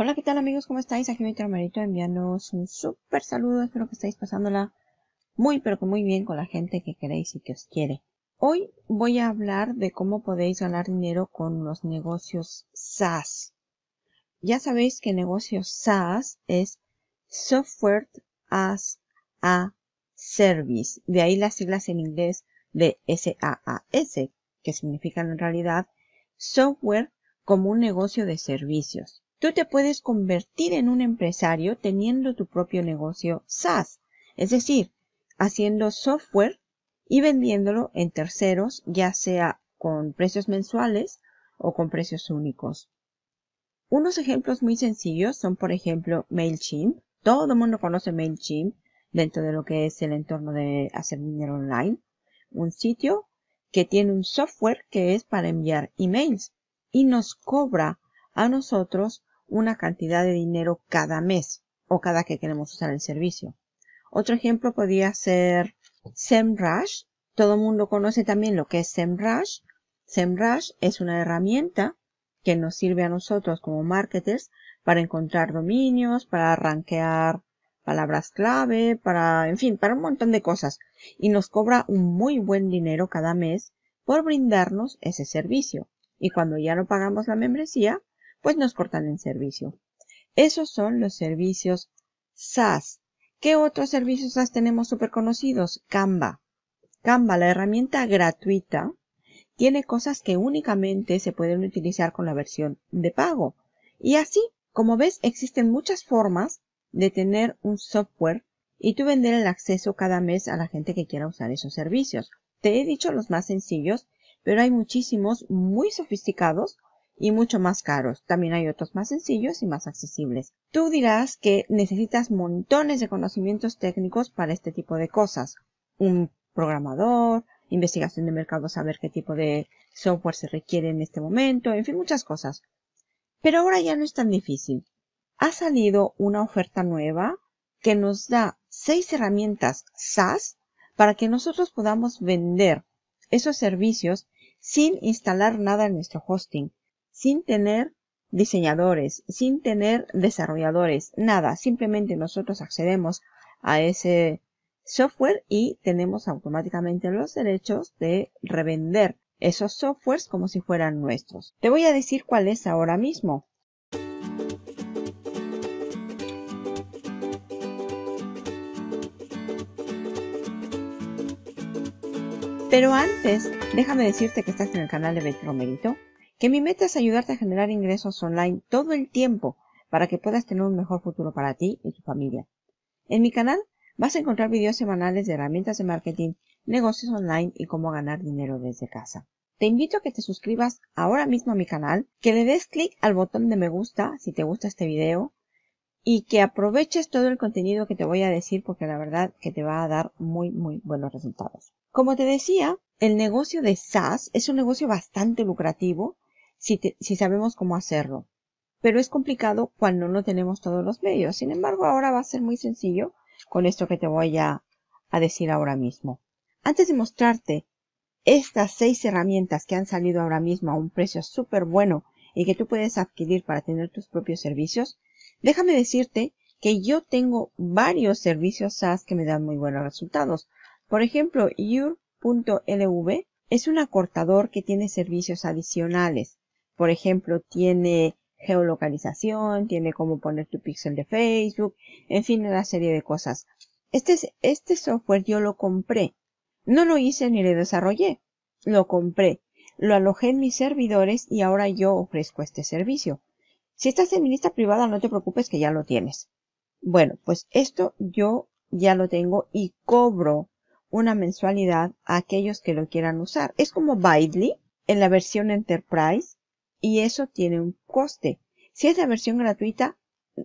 Hola, ¿qué tal amigos? ¿Cómo estáis? Aquí Betty Romerito enviándoos un súper saludo. Espero que estáis pasándola muy pero que muy bien con la gente que queréis y que os quiere. Hoy voy a hablar de cómo podéis ganar dinero con los negocios SaaS. Ya sabéis que negocios SaaS es Software as a Service. De ahí las siglas en inglés de SAAS, que significan en realidad software como un negocio de servicios. Tú te puedes convertir en un empresario teniendo tu propio negocio SaaS, es decir, haciendo software y vendiéndolo en terceros, ya sea con precios mensuales o con precios únicos. Unos ejemplos muy sencillos son, por ejemplo, MailChimp. Todo el mundo conoce MailChimp dentro de lo que es el entorno de hacer dinero online. Un sitio que tiene un software que es para enviar emails y nos cobra a nosotros una cantidad de dinero cada mes o cada que queremos usar el servicio. Otro ejemplo podría ser Semrush. Todo el mundo conoce también lo que es Semrush. Semrush es una herramienta que nos sirve a nosotros como marketers para encontrar dominios, para rankear palabras clave, para, en fin, para un montón de cosas. Y nos cobra un muy buen dinero cada mes por brindarnos ese servicio. Y cuando ya no pagamos la membresía, pues nos cortan el servicio. Esos son los servicios SaaS. ¿Qué otros servicios SaaS tenemos súper conocidos? Canva. Canva, la herramienta gratuita, tiene cosas que únicamente se pueden utilizar con la versión de pago. Y así, como ves, existen muchas formas de tener un software y tú vender el acceso cada mes a la gente que quiera usar esos servicios. Te he dicho los más sencillos, pero hay muchísimos muy sofisticados y mucho más caros. También hay otros más sencillos y más accesibles. Tú dirás que necesitas montones de conocimientos técnicos para este tipo de cosas. Un programador, investigación de mercado, saber qué tipo de software se requiere en este momento, en fin, muchas cosas. Pero ahora ya no es tan difícil. Ha salido una oferta nueva que nos da 6 herramientas SaaS para que nosotros podamos vender esos servicios sin instalar nada en nuestro hosting, sin tener diseñadores, sin tener desarrolladores, nada. Simplemente nosotros accedemos a ese software y tenemos automáticamente los derechos de revender esos softwares como si fueran nuestros. Te voy a decir cuál es ahora mismo. Pero antes, déjame decirte que estás en el canal de Betty Romerito, que mi meta es ayudarte a generar ingresos online todo el tiempo para que puedas tener un mejor futuro para ti y tu familia. En mi canal vas a encontrar videos semanales de herramientas de marketing, negocios online y cómo ganar dinero desde casa. Te invito a que te suscribas ahora mismo a mi canal, que le des clic al botón de me gusta si te gusta este video y que aproveches todo el contenido que te voy a decir porque la verdad que te va a dar muy muy buenos resultados. Como te decía, el negocio de SaaS es un negocio bastante lucrativo si sabemos cómo hacerlo. Pero es complicado cuando no tenemos todos los medios. Sin embargo, ahora va a ser muy sencillo con esto que te voy a decir ahora mismo. Antes de mostrarte estas 6 herramientas que han salido ahora mismo a un precio súper bueno y que tú puedes adquirir para tener tus propios servicios, déjame decirte que yo tengo varios servicios SaaS que me dan muy buenos resultados. Por ejemplo, your.lv es un acortador que tiene servicios adicionales. Por ejemplo, tiene geolocalización, tiene cómo poner tu pixel de Facebook, en fin, una serie de cosas. Este software yo lo compré. No lo hice ni lo desarrollé. Lo compré. Lo alojé en mis servidores y ahora yo ofrezco este servicio. Si estás en mi lista privada, no te preocupes que ya lo tienes. Bueno, pues esto yo ya lo tengo y cobro una mensualidad a aquellos que lo quieran usar. Es como Bitly en la versión Enterprise. Y eso tiene un coste. Si es la versión gratuita,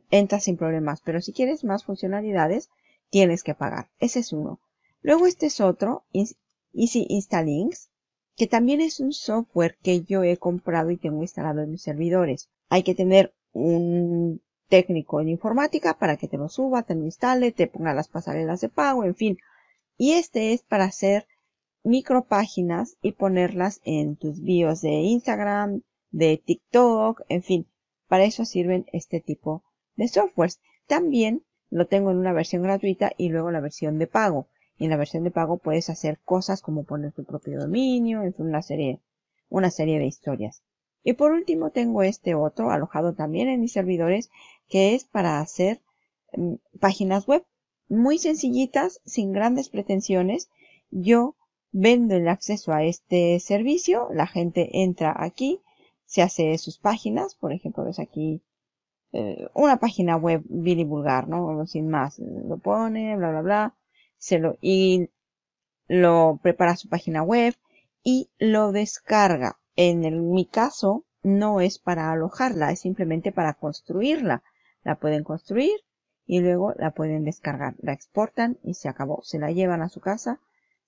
entras sin problemas. Pero si quieres más funcionalidades, tienes que pagar. Ese es uno. Luego este es otro, Easy Installinks, que también es un software que yo he comprado y tengo instalado en mis servidores. Hay que tener un técnico en informática para que te lo suba, te lo instale, te ponga las pasarelas de pago, en fin. Y este es para hacer micropáginas y ponerlas en tus bios de Instagram, de TikTok, en fin, Para eso sirven este tipo de softwares. También lo tengo en una versión gratuita y luego la versión de pago. En la versión de pago puedes hacer cosas como poner tu propio dominio, en fin, una serie de historias. Y por último tengo este otro alojado también en mis servidores, que es para hacer páginas web muy sencillitas, sin grandes pretensiones. Yo vendo el acceso a este servicio, la gente entra aquí, se hace sus páginas, por ejemplo, ves aquí una página web vil y vulgar, ¿no? Sin más, lo pone, bla, bla, bla, y lo prepara su página web y lo descarga. Mi caso, no es para alojarla, es simplemente para construirla. La pueden construir y luego la pueden descargar. La exportan y se acabó. Se la llevan a su casa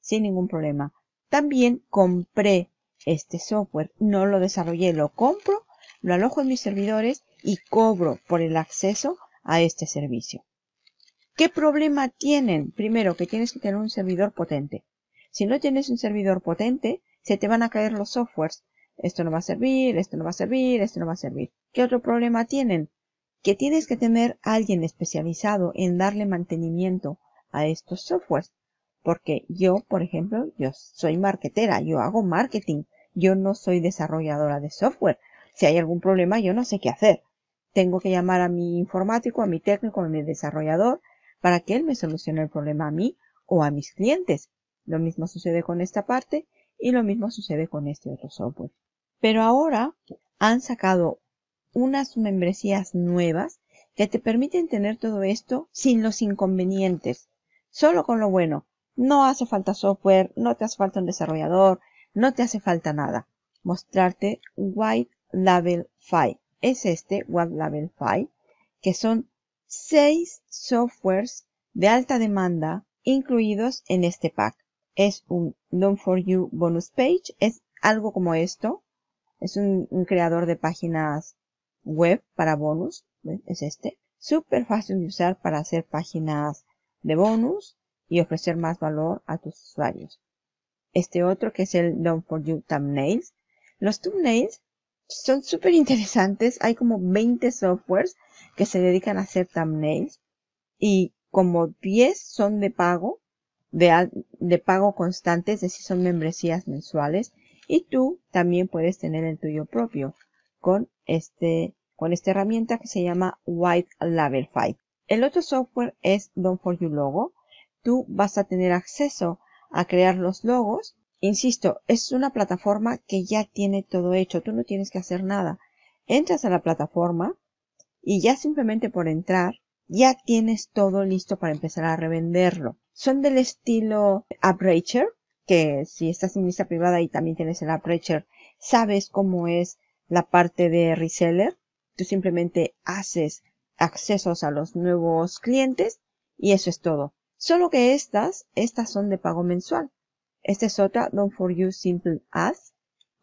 sin ningún problema. También compré este software. No lo desarrollé, lo compro, lo alojo en mis servidores y cobro por el acceso a este servicio. ¿Qué problema tienen? Primero, que tienes que tener un servidor potente. Si no tienes un servidor potente, se te van a caer los softwares. Esto no va a servir, esto no va a servir, esto no va a servir. ¿Qué otro problema tienen? Que tienes que tener a alguien especializado en darle mantenimiento a estos softwares. Porque yo, por ejemplo, yo soy marketera, yo hago marketing. Yo no soy desarrolladora de software. Si hay algún problema, yo no sé qué hacer. Tengo que llamar a mi informático, a mi técnico, a mi desarrollador, para que él me solucione el problema a mí o a mis clientes. Lo mismo sucede con esta parte. Y lo mismo sucede con este otro software. Pero ahora han sacado unas membresías nuevas que te permiten tener todo esto sin los inconvenientes. Solo con lo bueno. No hace falta software, no te hace falta un desarrollador, no te hace falta nada. Mostrarte Whitelabelfy. Es este Whitelabelfy, que son 6 softwares de alta demanda incluidos en este pack. Es un Done for You bonus page, es algo como esto, es un creador de páginas web para bonus, ¿ves? Es este, súper fácil de usar para hacer páginas de bonus y ofrecer más valor a tus usuarios. Este otro que es el Done for You thumbnails, los thumbnails son súper interesantes, hay como 20 softwares que se dedican a hacer thumbnails y como 10 son de pago. De pago constante, es decir, son membresías mensuales, y tú también puedes tener el tuyo propio con esta herramienta que se llama Whitelabelfy. El otro software es Done for You Logo. Tú vas a tener acceso a crear los logos. Insisto, es una plataforma que ya tiene todo hecho, tú no tienes que hacer nada. Entras a la plataforma y ya simplemente por entrar ya tienes todo listo para empezar a revenderlo. Son del estilo UpReacher, que si estás en lista privada y también tienes el UpReacher, sabes cómo es la parte de reseller. Tú simplemente haces accesos a los nuevos clientes y eso es todo. Solo que estas son de pago mensual. Esta es otra, Done for You Simple Ads,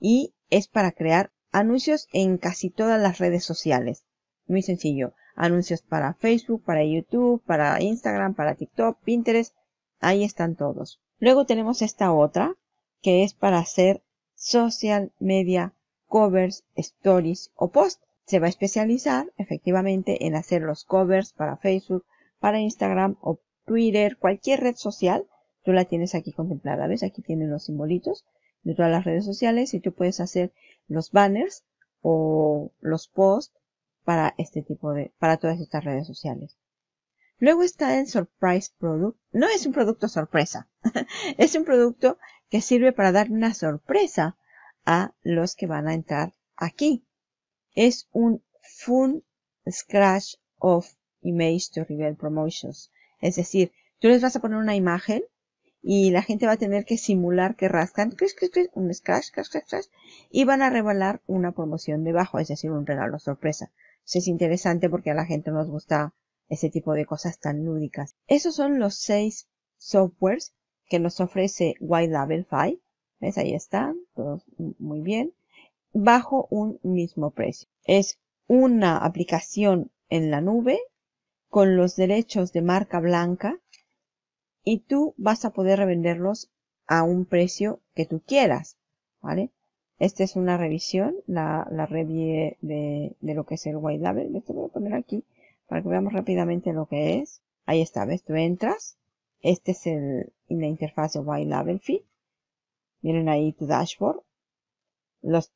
y es para crear anuncios en casi todas las redes sociales. Muy sencillo. Anuncios para Facebook, para YouTube, para Instagram, para TikTok, Pinterest. Ahí están todos. Luego tenemos esta otra, que es para hacer social media covers, stories o posts. Se va a especializar efectivamente en hacer los covers para Facebook, para Instagram o Twitter, cualquier red social. Tú la tienes aquí contemplada, ¿ves? Aquí tienen los simbolitos de todas las redes sociales y tú puedes hacer los banners o los posts para este tipo de, para todas estas redes sociales. Luego está el Surprise Product. No es un producto sorpresa. Es un producto que sirve para dar una sorpresa a los que van a entrar aquí. Es un Fun Scratch of Image to Reveal Promotions. Es decir, tú les vas a poner una imagen y la gente va a tener que simular que rascan un scratch, scratch, scratch, y van a revelar una promoción debajo, es decir, un regalo sorpresa. Eso es interesante porque a la gente nos gusta ese tipo de cosas tan lúdicas. Esos son los 6 softwares que nos ofrece Whitelabelfy. ¿Ves? Ahí están, todos muy bien. Bajo un mismo precio. Es una aplicación en la nube con los derechos de marca blanca y tú vas a poder revenderlos a un precio que tú quieras, ¿vale? Esta es una revisión, la review de lo que es el white label. Esto voy a poner aquí para que veamos rápidamente lo que es. Ahí está, ¿ves? Tú entras. Este es la interfaz de Whitelabelfy. Miren ahí tu dashboard. Los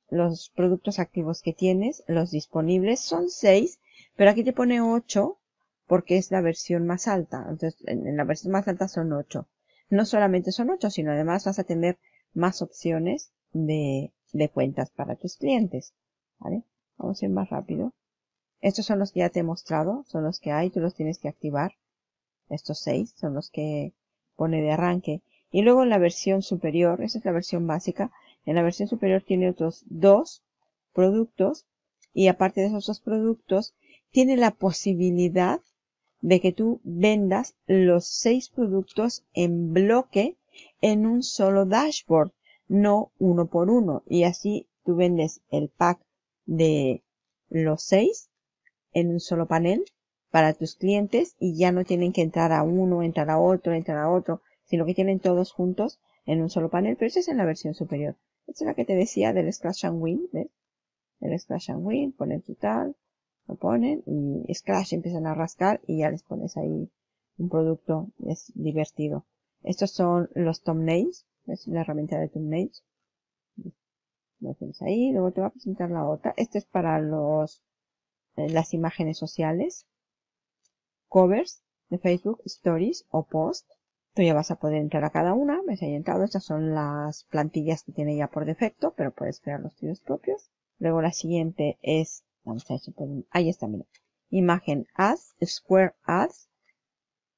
productos activos que tienes, los disponibles, son 6, pero aquí te pone 8 porque es la versión más alta. Entonces, en la versión más alta son 8. No solamente son 8, sino además vas a tener más opciones de cuentas para tus clientes. ¿Vale? Vamos a ir más rápido. Estos son los que ya te he mostrado, son los que hay, tú los tienes que activar. Estos 6 son los que pone de arranque. Y luego en la versión superior, esa es la versión básica, en la versión superior tiene otros 2 productos. Y aparte de esos 2 productos, tiene la posibilidad de que tú vendas los 6 productos en bloque en un solo dashboard, no uno por uno. Y así tú vendes el pack de los 6 en un solo panel para tus clientes y ya no tienen que entrar a uno, entrar a otro, sino que tienen todos juntos en un solo panel. Pero eso es en la versión superior. Esta es la que te decía del Scratch and Win, ¿ves? El Scratch and Win, ponen tu tal, lo ponen y Scratch, empiezan a rascar y ya les pones ahí un producto. Es divertido. Estos son los thumbnails, es la herramienta de thumbnails. Lo tienes ahí, luego te va a presentar la otra. Este es para las imágenes sociales. Covers de Facebook, Stories o Post. Tú ya vas a poder entrar a cada una. ¿Ves? Ahí he entrado. Estas son las plantillas que tiene ya por defecto, pero puedes crear los tuyos propios. Luego la siguiente es, vamos a ver si podemos, ahí está, mira. Imagen Ads, Square Ads.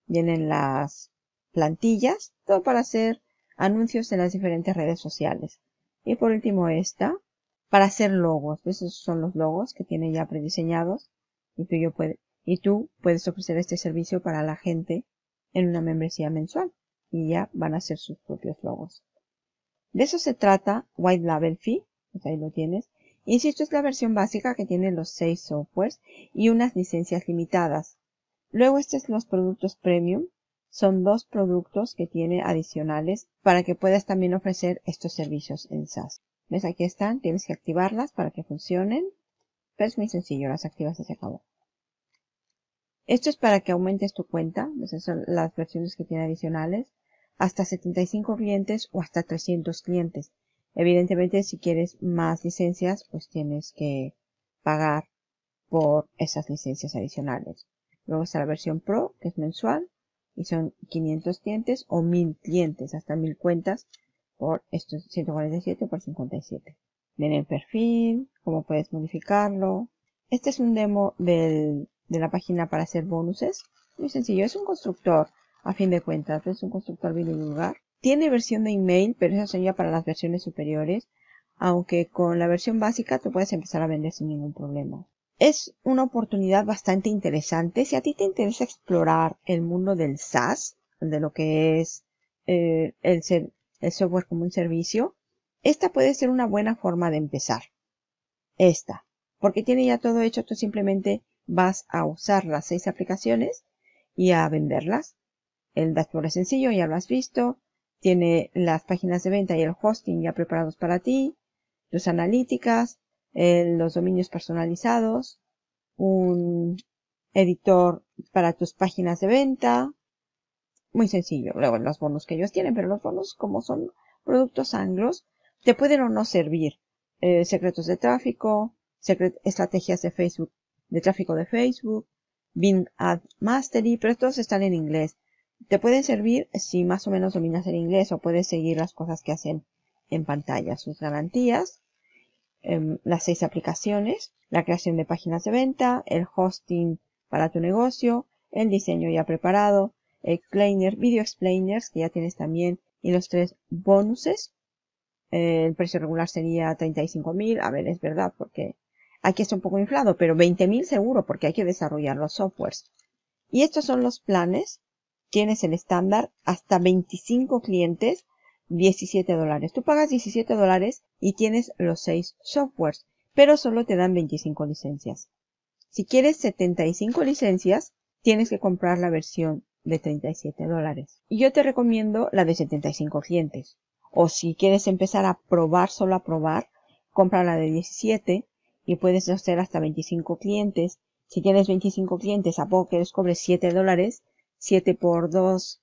Vienen las plantillas, todo para hacer anuncios en las diferentes redes sociales. Y por último esta, para hacer logos. ¿Ves? Esos son los logos que tiene ya prediseñados. Y tú puedes ofrecer este servicio para la gente en una membresía mensual. Y ya van a hacer sus propios logos. De eso se trata Whitelabelfy. Pues ahí lo tienes. Insisto, es la versión básica que tiene los 6 softwares y unas licencias limitadas. Luego estos son los productos premium. Son 2 productos que tiene adicionales para que puedas también ofrecer estos servicios en SaaS. ¿Ves? Aquí están. Tienes que activarlas para que funcionen. Pero es muy sencillo. Las activas y se acabó. Esto es para que aumentes tu cuenta. Esas son las versiones que tiene adicionales. Hasta 75 clientes o hasta 300 clientes. Evidentemente, si quieres más licencias, pues tienes que pagar por esas licencias adicionales. Luego está la versión Pro, que es mensual. Y son 500 clientes o 1000 clientes. Hasta 1000 cuentas por estos 147 por 57. Ven el perfil, cómo puedes modificarlo. Este es un demo de la página para hacer bonuses. Muy sencillo, es un constructor a fin de cuentas, es un constructor bilingüe. Tiene versión de email, pero esas son ya para las versiones superiores, aunque con la versión básica tú puedes empezar a vender sin ningún problema. Es una oportunidad bastante interesante. Si a ti te interesa explorar el mundo del SaaS, de lo que es el software como un servicio, esta puede ser una buena forma de empezar. Esta, porque tiene ya todo hecho, tú simplemente vas a usar las 6 aplicaciones y a venderlas. El dashboard es sencillo, ya lo has visto. Tiene las páginas de venta y el hosting ya preparados para ti. Tus analíticas, los dominios personalizados, un editor para tus páginas de venta. Muy sencillo. Luego los bonos que ellos tienen, pero los bonos, como son productos anglos, te pueden o no servir. Secretos de tráfico, estrategias de Facebook, de tráfico de Facebook, Bing Ad Mastery, pero todos están en inglés. Te pueden servir si más o menos dominas el inglés o puedes seguir las cosas que hacen en pantalla. Sus garantías, las 6 aplicaciones, la creación de páginas de venta, el hosting para tu negocio, el diseño ya preparado, explainer, video explainers que ya tienes también y los 3 bonuses. El precio regular sería 35.000. A ver, es verdad porque aquí está un poco inflado, pero 20.000 seguro, porque hay que desarrollar los softwares. Y estos son los planes. Tienes el estándar hasta 25 clientes, $17. Tú pagas $17 y tienes los 6 softwares, pero solo te dan 25 licencias. Si quieres 75 licencias, tienes que comprar la versión de $37. Y yo te recomiendo la de 75 clientes. O si quieres empezar a probar, solo a probar, cómprala de 17 y puedes hacer hasta 25 clientes. Si tienes 25 clientes, a poco que les cobres $7, 7 por 2,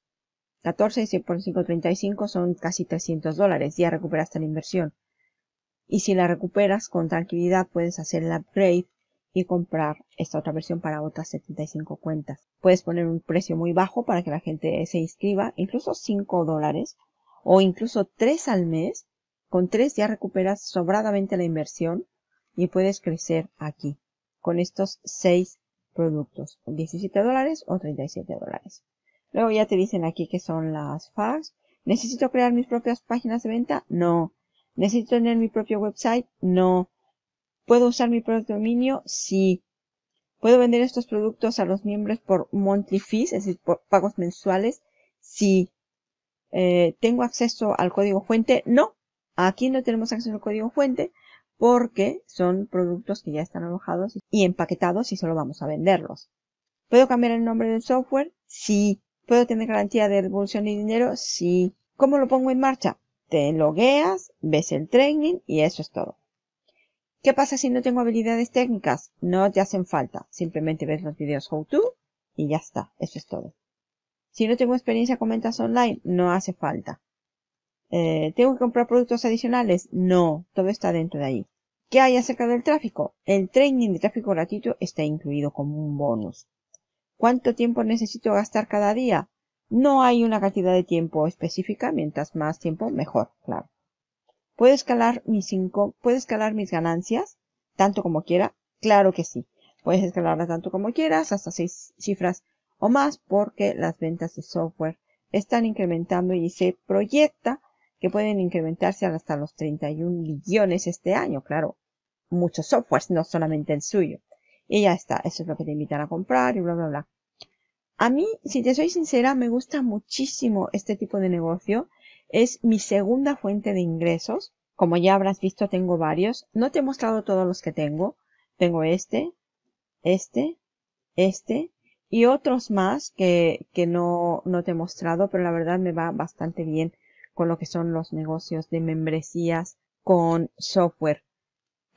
14, 7 por 5, 35, son casi $300. Ya recuperaste la inversión. Y si la recuperas con tranquilidad, puedes hacer el upgrade y comprar esta otra versión para otras 75 cuentas. Puedes poner un precio muy bajo para que la gente se inscriba, incluso $5 o incluso 3 al mes. Con 3 ya recuperas sobradamente la inversión y puedes crecer aquí con estos 6 productos, $17 o $37. Luego ya te dicen aquí que son las FAQs. ¿Necesito crear mis propias páginas de venta? No. ¿Necesito tener mi propio website? No. ¿Puedo usar mi propio dominio? Sí. ¿Puedo vender estos productos a los miembros por monthly fees, es decir, por pagos mensuales? Sí. ¿Tengo acceso al código fuente? No. Aquí no tenemos acceso al código fuente porque son productos que ya están alojados y empaquetados y solo vamos a venderlos. ¿Puedo cambiar el nombre del software? Sí. ¿Puedo tener garantía de devolución de dinero? Sí. ¿Cómo lo pongo en marcha? Te logueas, ves el training y eso es todo. ¿Qué pasa si no tengo habilidades técnicas? No te hacen falta. Simplemente ves los videos how to y ya está. Eso es todo. Si no tengo experiencia con ventas online, no hace falta. ¿Tengo que comprar productos adicionales? No. Todo está dentro de ahí. ¿Qué hay acerca del tráfico? El training de tráfico gratuito está incluido como un bonus. ¿Cuánto tiempo necesito gastar cada día? No hay una cantidad de tiempo específica, mientras más tiempo mejor, claro. ¿Puedo escalar mis ganancias tanto como quiera? Claro que sí. Puedes escalarlas tanto como quieras, hasta 6 cifras o más, porque las ventas de software están incrementando y se proyecta que pueden incrementarse hasta los 31 billones este año, claro. Muchos softwares, no solamente el suyo. Y ya está, eso es lo que te invitan a comprar y bla, bla, bla. A mí, si te soy sincera, me gusta muchísimo este tipo de negocio. Es mi segunda fuente de ingresos. Como ya habrás visto, tengo varios. No te he mostrado todos los que tengo. Tengo este y otros más que no te he mostrado, pero la verdad me va bastante bien con lo que son los negocios de membresías con software.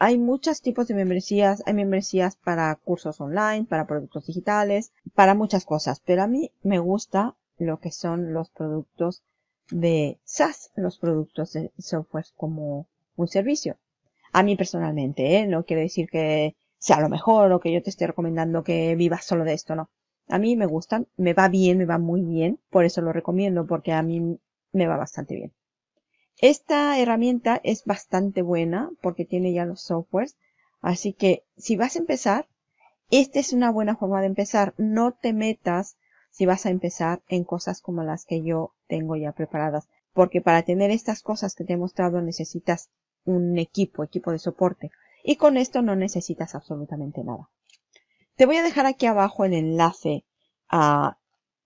Hay muchos tipos de membresías. Hay membresías para cursos online, para productos digitales, para muchas cosas. Pero a mí me gusta lo que son los productos de SaaS, los productos de software como un servicio. A mí personalmente, no quiere decir que sea lo mejor o que yo te esté recomendando que vivas solo de esto, no. A mí me gustan, me va bien, me va muy bien. Por eso lo recomiendo, porque a mí me va bastante bien. Esta herramienta es bastante buena porque tiene ya los softwares. Así que si vas a empezar, esta es una buena forma de empezar. No te metas si vas a empezar en cosas como las que yo tengo ya preparadas. Porque para tener estas cosas que te he mostrado necesitas un equipo de soporte. Y con esto no necesitas absolutamente nada. Te voy a dejar aquí abajo el enlace a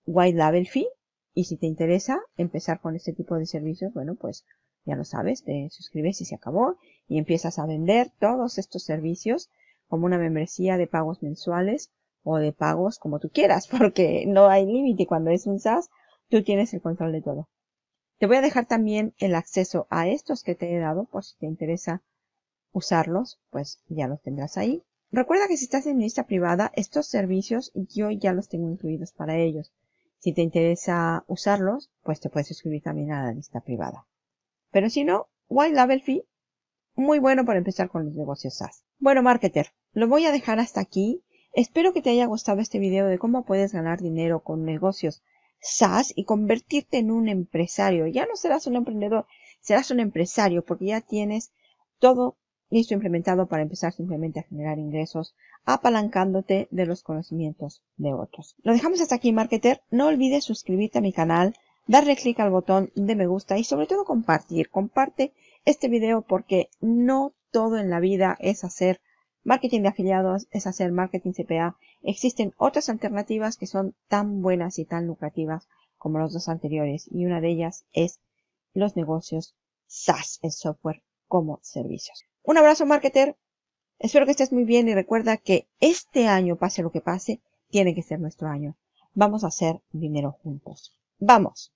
Whitelabelfy. Y si te interesa empezar con este tipo de servicios, bueno, pues ya lo sabes, te suscribes y se acabó. Y empiezas a vender todos estos servicios como una membresía de pagos mensuales o de pagos como tú quieras, porque no hay límite. Cuando es un SaaS, tú tienes el control de todo. Te voy a dejar también el acceso a estos que te he dado, por si te interesa usarlos, pues ya los tendrás ahí. Recuerda que si estás en lista privada, estos servicios yo ya los tengo incluidos para ellos. Si te interesa usarlos, pues te puedes suscribir también a la lista privada. Pero si no, Whitelabelfy, muy bueno para empezar con los negocios SaaS. Bueno, marketer, lo voy a dejar hasta aquí. Espero que te haya gustado este video de cómo puedes ganar dinero con negocios SaaS y convertirte en un empresario. Ya no serás un emprendedor, serás un empresario porque ya tienes todo listo implementado para empezar simplemente a generar ingresos apalancándote de los conocimientos de otros. Lo dejamos hasta aquí, marketer. No olvides suscribirte a mi canal, darle clic al botón de me gusta y sobre todo compartir. Comparte este video porque no todo en la vida es hacer marketing de afiliados, es hacer marketing CPA. Existen otras alternativas que son tan buenas y tan lucrativas como los dos anteriores y una de ellas es los negocios SaaS, el software como servicios. Un abrazo, marketer. Espero que estés muy bien y recuerda que este año, pase lo que pase, tiene que ser nuestro año. Vamos a hacer dinero juntos. ¡Vamos!